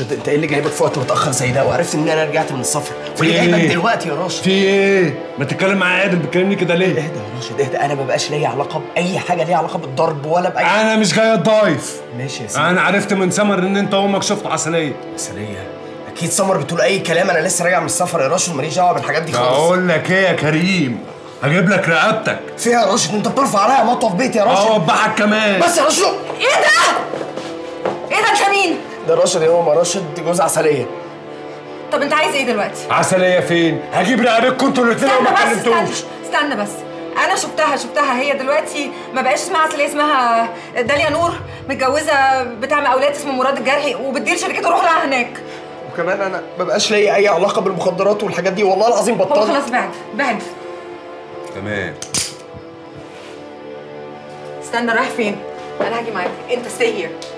راشد، انت ايه اللي جايبك في وقت متاخر زي ده؟ وعرفت ان انا رجعت من السفر، واللي جايبك دلوقتي يا راشد في ايه؟ ما تتكلم معايا عادل، بتكلمني كده ليه؟ اهدى يا راشد اهدى، انا ما بقاش ليا علاقه باي حاجه ليها علاقه بالضرب ولا باي حاجة. انا مش جاي اتضايف. ماشي يا سيدي. انا عرفت من سمر ان انت امك شفت عسليه. عسليه؟ اكيد سمر بتقول اي كلام، انا لسه راجع من السفر يا راشد، ماليش دعوه بالحاجات دي خالص. بقول لك ايه يا كريم، هجيب لك رقبتك. فيها يا راشد، انت بترفع عليا مطوه في بيتي يا راشد. اوبعك كمان بس يا راشد. ايه ده؟ ايه ده انت مين؟ ده راشد يا ماما، راشد جوز عسليه. طب انت عايز ايه دلوقتي؟ عسليه فين؟ هجيب رقبتكم انتوا الاثنين لو ما كلمتوش. استنى بس، انا شفتها هي دلوقتي ما بقاش اسمها عسليه، اسمها داليا نور، متجوزه بتعمل اولاد اسمه مراد الجرحي، وبتدير شركته روح لها هناك. وكمان انا ما بقاش ليا اي علاقه بالمخدرات والحاجات دي، والله العظيم بطلت. هو خلاص بعد. تمام. استنى، رايح فين؟ انا هاجي معاك، انت stay here.